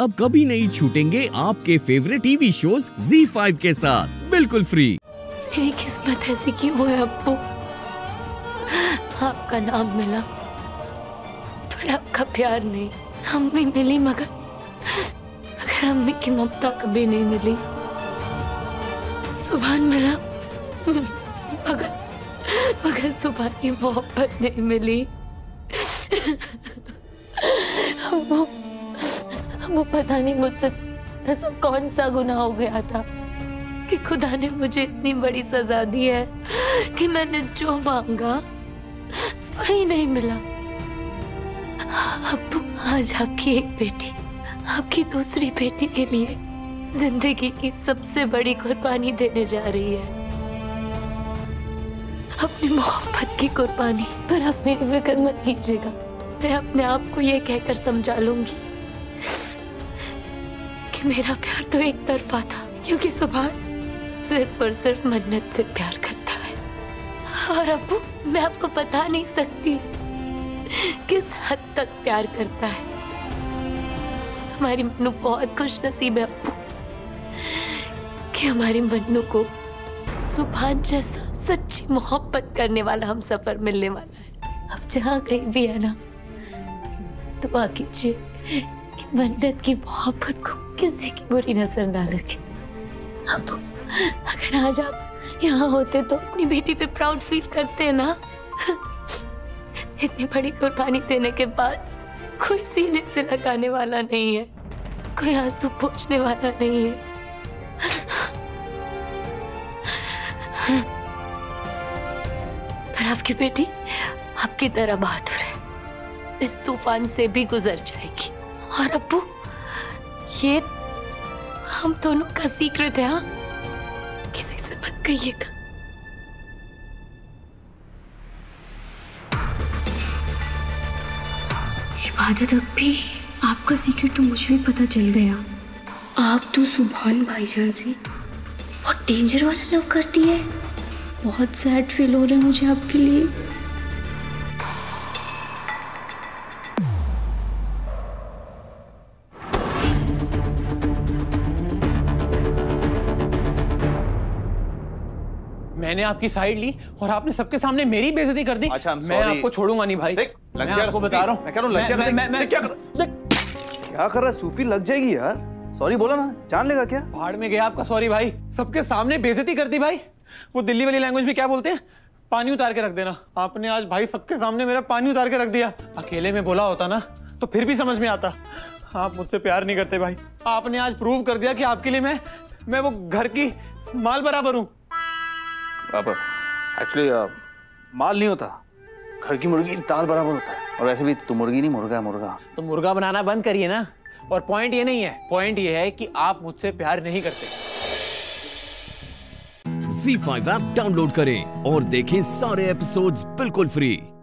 अब कभी नहीं छूटेंगे आपके फेवरेट टीवी शोज ZEE5 के साथ बिल्कुल फ्री। मेरी किस्मत ऐसी क्यों है अब्बू, आपका नाम मिला पर आपका प्यार नहीं। अम्मी मिली मगर अम्मी की ममता कभी नहीं मिली। सुभान मिला मगर सुभान की मोहब्बत नहीं मिली। वो पता नहीं मुझसे ऐसा कौन सा गुनाह हो गया था कि खुदा ने मुझे इतनी बड़ी सजा दी है कि मैंने जो मांगा वही नहीं मिला। अब आज आपकी एक बेटी आपकी दूसरी बेटी के लिए जिंदगी की सबसे बड़ी कुर्बानी देने जा रही है। अपनी मोहब्बत की कुर्बानी पर आप मेरी फिक्र मत कीजिएगा। मैं अपने आप को ये कहकर समझा लूंगी कि मेरा प्यार तो एक तरफा था, क्योंकि सुभान सिर्फ और सिर्फ मन्नत से प्यार करता है। और अब्बू मैं आपको बता नहीं सकती किस हद तक प्यार करता है। हमारी मन्नू बहुत खुश नसीब है अब्बू कि हमारी मन्नू को सुभान जैसा सच्ची मोहब्बत करने वाला हम सफर मिलने वाला है। अब जहाँ कहीं भी है ना, दुआ कीजिए कि मन्नत की मोहब्बत को किसी की बुरी नजर ना लगे। अब अगर आज आप यहाँ होते तो अपनी बेटी पे प्राउड फील करते ना। इतनी बड़ी कुर्बानी देने के बाद कोई सीने से लगाने वाला नहीं है, कोई आंसू पोंछने वाला नहीं है। पर आपकी बेटी आपकी तरह बहादुर है, इस तूफान से भी गुजर जाएगी। और अब्बू ये हम दोनों का सीक्रेट है, किसी से मत कहिएगा। इबादत अब्बी, आपका सीक्रेट तो मुझे भी पता चल गया। आप तो सुभान भाईजान से बहुत डेंजर वाला लव करती है। बहुत सैड फील हो रहा है मुझे आपके लिए। मैंने आपकी साइड ली और आपने सबके सामने मेरी बेइज्जती कर दी। अच्छा, मैं आपको छोड़ूंगा नहीं भाई। मैं आपको बता रहा हूँ, क्या कर रहा है सूफी, लग जाएगी यार। सॉरी बोला ना, जान लेगा क्या? भाड़ में गया आपका सॉरी भाई, सबके सामने बेइज्जती कर दी भाई। वो दिल्ली वाली लैंग्वेज में क्या बोलते हैं, पानी उतार के रख देना। आपने आज भाई सबके सामने मेरा पानी उतार के रख दिया। अकेले में बोला होता ना तो फिर भी समझ में आता। आप मुझसे प्यार नहीं करते भाई। आपने आज प्रूव कर दिया कि आपके लिए मैं वो घर की माल बराबर हूँ। एक्चुअली माल नहीं होता, घर की मुर्गी दाल बराबर होता है। और वैसे भी तुम मुर्गी नहीं, मुर्गा है। मुर्गा तो मुर्गा बनाना बंद करिए ना। और पॉइंट ये नहीं है, पॉइंट ये है कि आप मुझसे प्यार नहीं करते। ZEE5 ऐप डाउनलोड करें और देखें सारे एपिसोड्स बिल्कुल फ्री।